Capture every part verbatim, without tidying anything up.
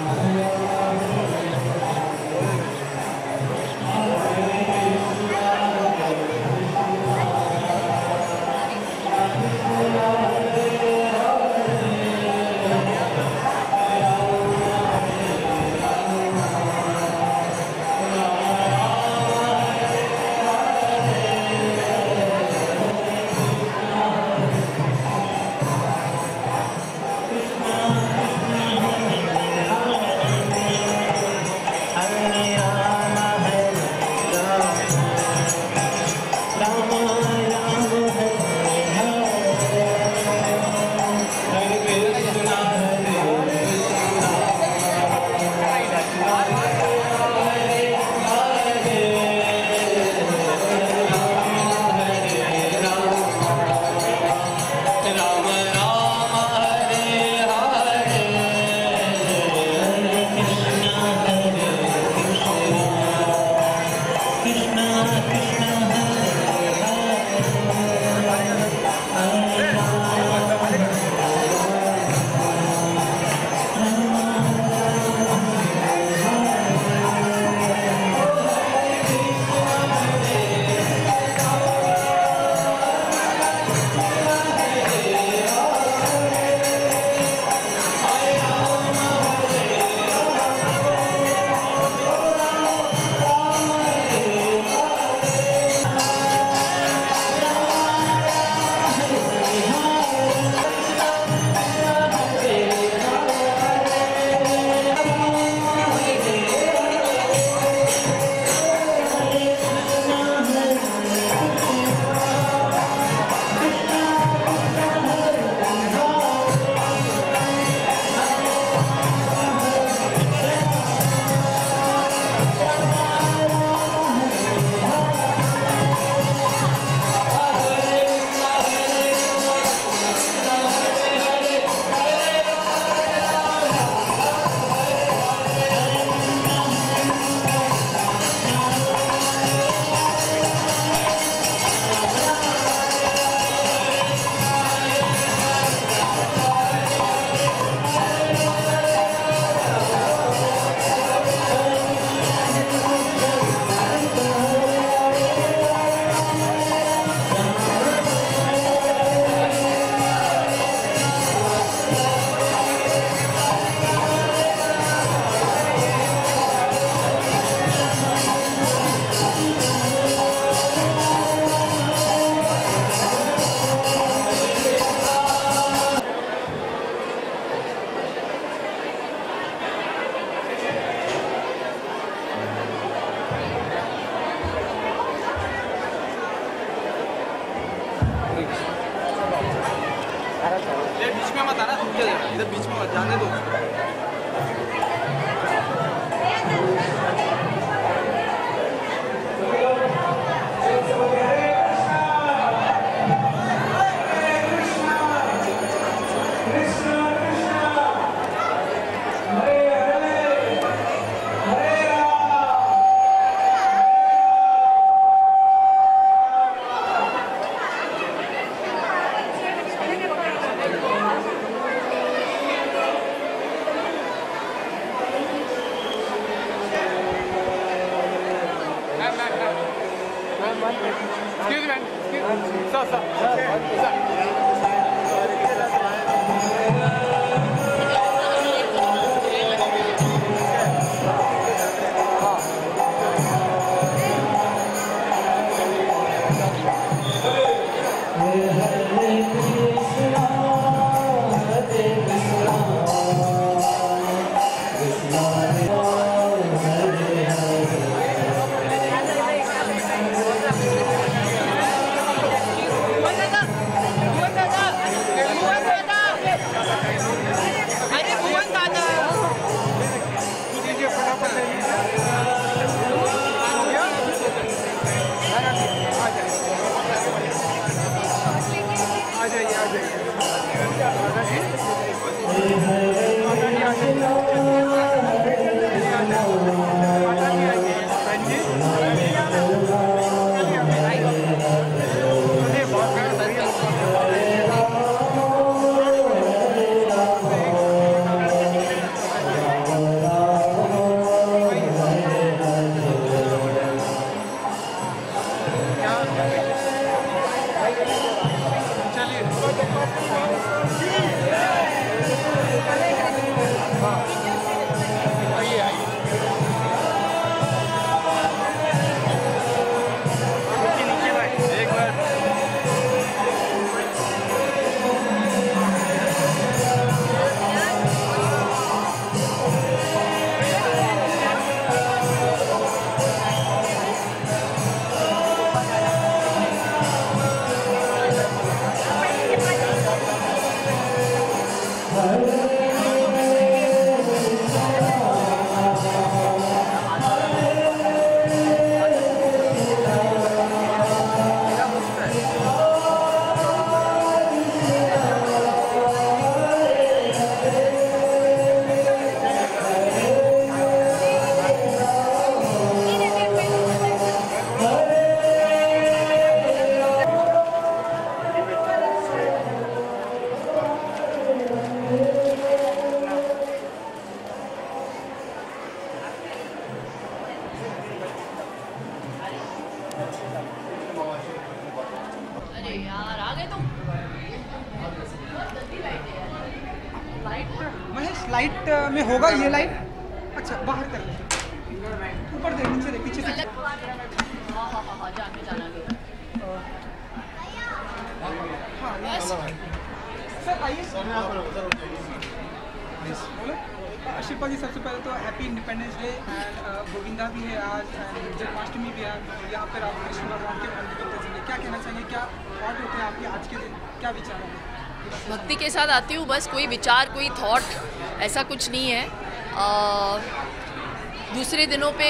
Oh, अरे यार आ गए तुम। महेश लाइट में होगा ये लाइट। अच्छा बाहर कर ले, ऊपर दे, नीचे दे, पीछे से। हाँ हाँ हाँ जाके जाना गया। सर आइए बोलो। शिल्पा जी सबसे पहले तो happy independence day. And Govinda भी है आज, जन्माष्टमी भी है, यहाँ पर आप कृष्ण भगवान के मंदिर में पहुँचेंगे, क्या कहना चाहिए, क्या थॉट होते हैं आपके आज के दिन, क्या विचार है? भक्ति के साथ आती हूँ बस, कोई विचार कोई थॉट ऐसा कुछ नहीं है। आ, दूसरे दिनों पे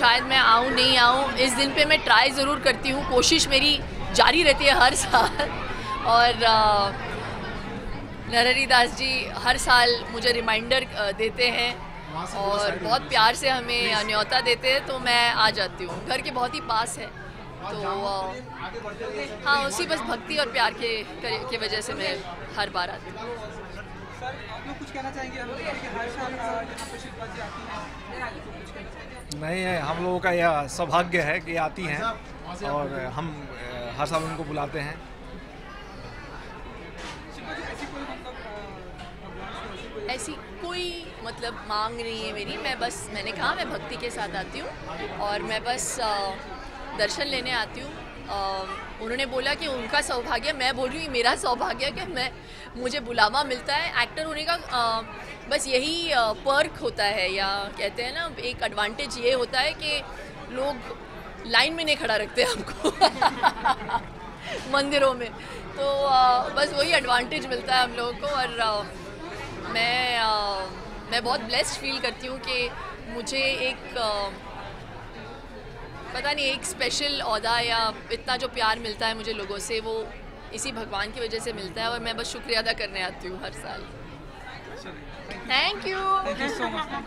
शायद मैं आऊँ नहीं आऊँ, इस दिन पर मैं ट्राई ज़रूर करती हूँ, कोशिश मेरी जारी रहती है हर साल। और आ, नारायण दास जी हर साल मुझे रिमाइंडर देते हैं और बहुत प्यार से हमें न्योता देते हैं, तो मैं आ जाती हूँ, घर के बहुत ही पास है, तो हाँ उसी बस भक्ति और प्यार के के वजह से मैं हर बार आती हूँ। सर आप लोग कुछ कहना चाहेंगे? हर साल नहीं है, हम लोगों का यह सौभाग्य है कि आती हैं और हम हर साल उनको बुलाते हैं। ऐसी कोई मतलब मांग नहीं है मेरी, मैं बस मैंने कहा मैं भक्ति के साथ आती हूँ और मैं बस दर्शन लेने आती हूँ। उन्होंने बोला कि उनका सौभाग्य, मैं बोल रही हूँ मेरा सौभाग्य कि मैं मुझे बुलावा मिलता है। एक्टर होने का बस यही पर्क होता है, या कहते हैं ना एक एडवांटेज ये होता है कि लोग लाइन में नहीं खड़ा रखते हमको मंदिरों में, तो बस वही एडवांटेज मिलता है हम लोगों को। और मैं आ, मैं बहुत ब्लेस्ड फील करती हूँ कि मुझे एक आ, पता नहीं एक स्पेशल औहदा या इतना जो प्यार मिलता है मुझे लोगों से, वो इसी भगवान की वजह से मिलता है, और मैं बस शुक्रिया अदा करने आती हूँ हर साल। Thank you thank you so much.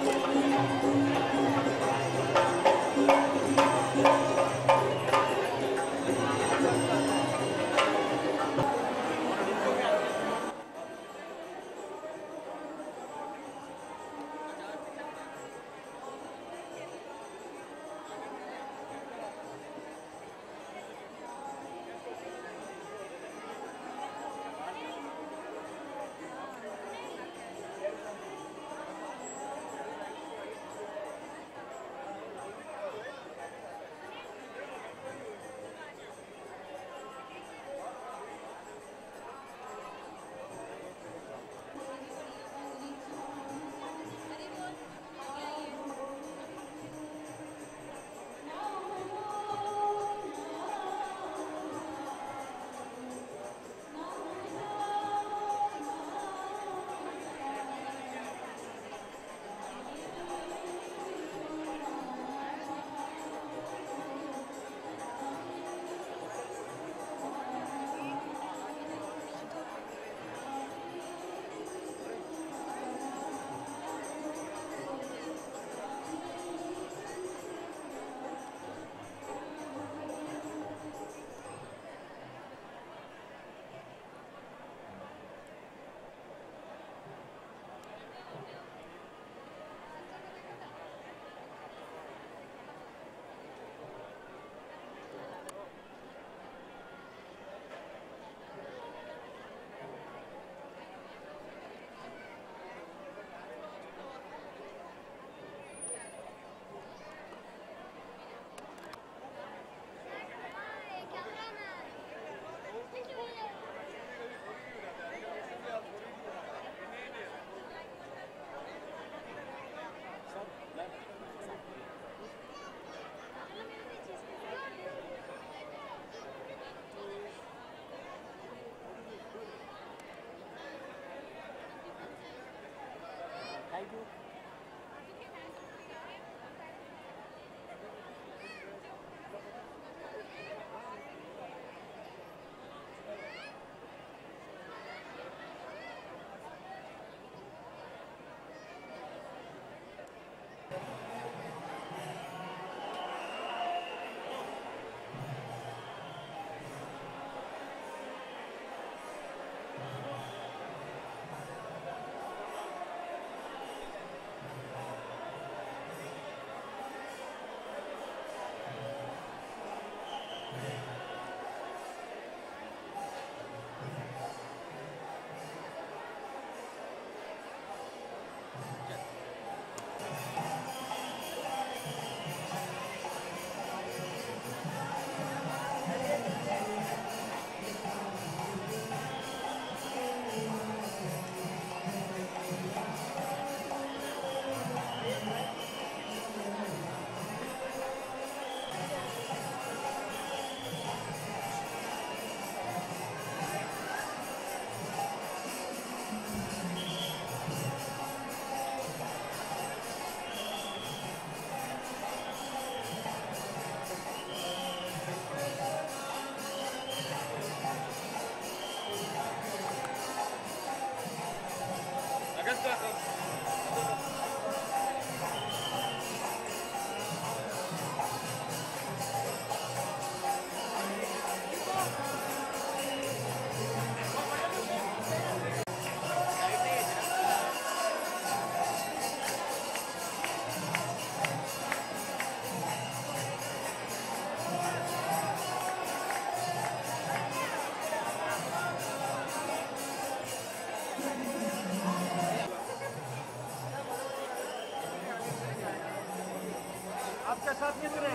इसके साथ कितने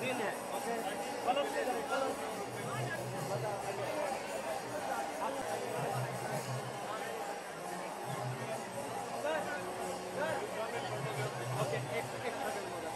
दिन है? ओके एक एक सेकंड बोला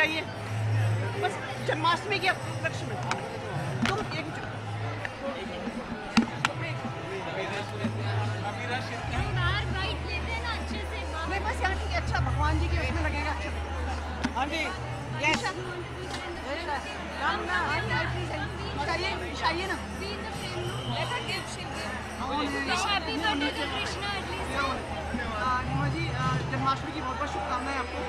चाहिए बस जन्माष्टमी के उपलक्ष्य में। तो एक नहीं बस यहाँ ठीक है, अच्छा भगवान जी के उसमें लगेगा अच्छा। हाँ जी यस राम राम चाहिए चाहिए ना। जी जन्माष्टमी की बहुत बहुत शुभकामनाएं आपको।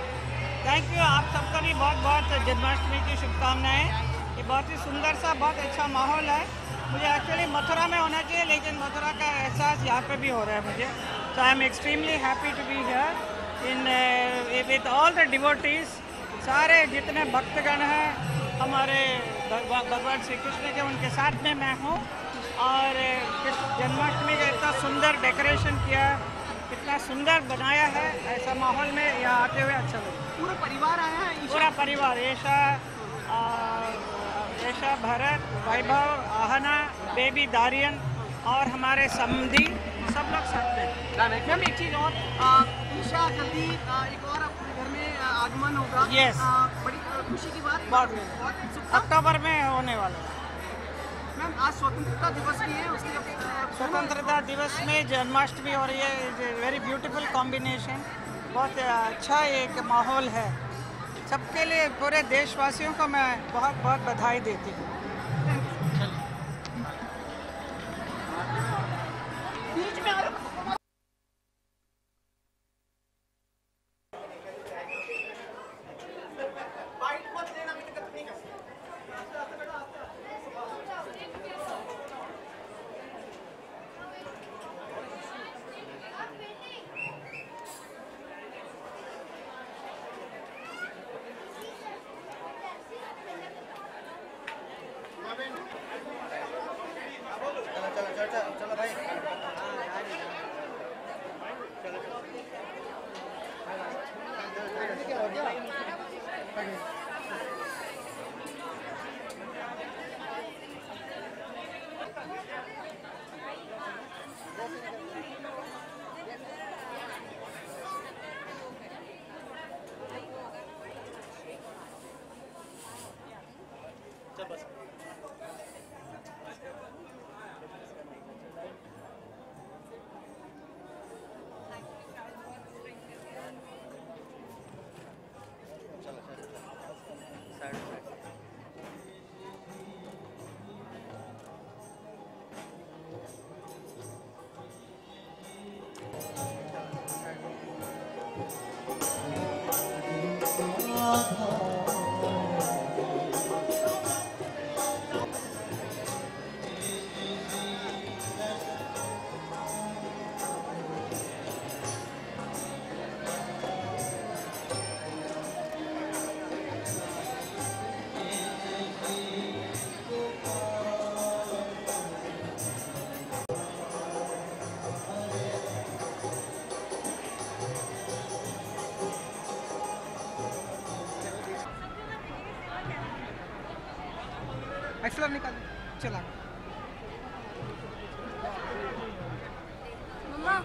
थैंक यू, आप सबका भी बहुत बहुत जन्माष्टमी की शुभकामनाएं। ये बहुत ही सुंदर सा बहुत अच्छा माहौल है। मुझे एक्चुअली मथुरा में होना चाहिए लेकिन मथुरा का एहसास यहाँ पे भी हो रहा है मुझे। So I am extremely happy to be here in with all the devotees. सारे जितने भक्तगण हैं हमारे भगवान श्री कृष्ण के, उनके साथ में मैं हूँ। और जन्माष्टमी का इतना सुंदर डेकोरेशन किया, इतना सुंदर बनाया है, ऐसा माहौल में यहाँ आते हुए अच्छा लगा। पूरा परिवार आया है, पूरा परिवार ऐशा ऐशा भरत, वैभव, आहना, बेबी दारियन और हमारे समधी सब लोग साथ में। मैम एक चीज़ और, ईशा जल्दी एक और अपने घर में आगमन होगा। यस, बड़ी खुशी की बात, बहुत अक्टूबर में होने वाला है। मैम आज स्वतंत्रता दिवस भी है, उसके स्वतंत्रता दिवस में जन्माष्टमी और ये वेरी ब्यूटीफुल कॉम्बिनेशन, बहुत अच्छा एक माहौल है सबके लिए। पूरे देशवासियों को मैं बहुत बहुत बधाई देती हूँ। एक्सलर निकाल चला मम्मा।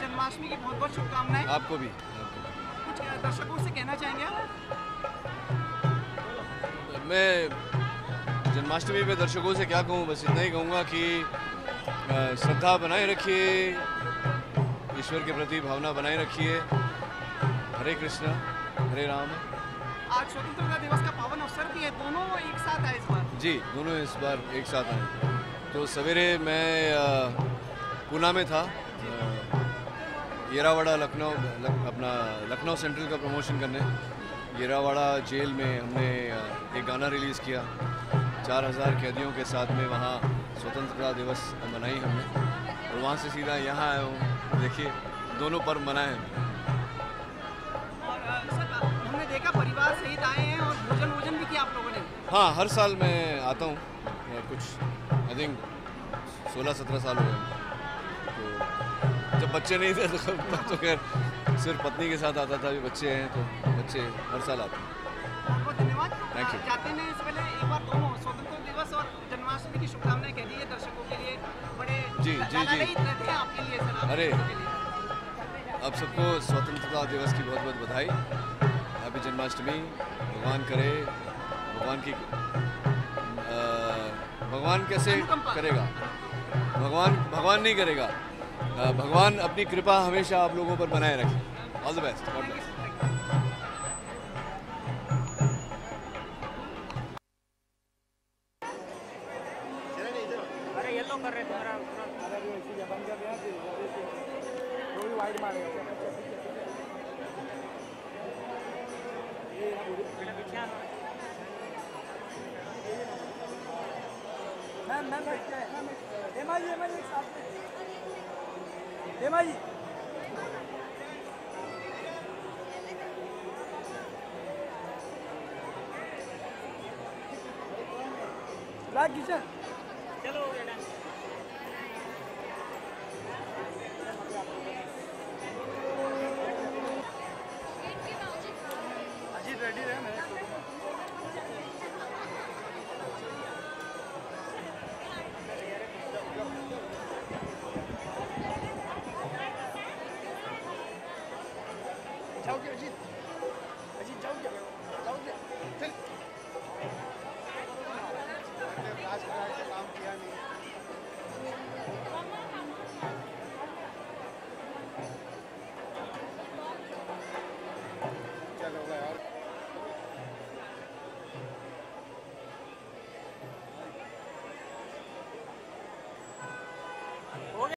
जन्माष्टमी की बहुत बहुत शुभकामनाएं। आपको भी, आपको भी। कुछ दर्शकों से कहना चाहेंगे आप? मैं जन्माष्टमी पे दर्शकों से क्या कहूँ, बस इतना ही कहूँगा कि श्रद्धा बनाए रखिए, ईश्वर के प्रति भावना बनाए रखिए। हरे कृष्णा हरे राम। आज स्वतंत्रता दिवस का पावन अवसर भी है, दोनों एक साथ आए इस बार। जी दोनों इस बार एक साथ आए। तो सवेरे मैं पूना में था, येरावाड़ा लखनऊ लक, अपना लखनऊ सेंट्रल का प्रमोशन करने। येरावाड़ा जेल में हमने एक गाना रिलीज़ किया चार हज़ार कैदियों के साथ में। वहाँ स्वतंत्रता दिवस मनाई हमने और वहाँ से सीधा यहाँ आया हूँ। देखिए दोनों पर्व मनाए हैं और सर हमने देखा परिवार सहित आए हैं और भोजन वोजन भी किया आप लोगों ने। हाँ, हर साल मैं आता हूँ, कुछ आई थिंक सोलह सत्रह साल हो गए। तो जब बच्चे नहीं थे तो, तो खैर सिर्फ पत्नी के साथ आता था, अभी बच्चे हैं तो बच्चे हर साल आते हैं। Thank you. जाते हैं इससे पहले एक बार दोनों स्वतंत्रता दिवस और जन्माष्टमी की शुभकामनाएं कह दीजिए दर्शकों के लिए। बड़े जी जी जी आपके लिए सलाम। अरे आप सबको स्वतंत्रता दिवस की बहुत बहुत बधाई। हैप्पी जन्माष्टमी। भगवान करे भगवान की आ, भगवान कैसे करेगा, भगवान भगवान नहीं करेगा, आ, भगवान अपनी कृपा हमेशा आप लोगों पर बनाए रखें। All the best. God bless. Thank you.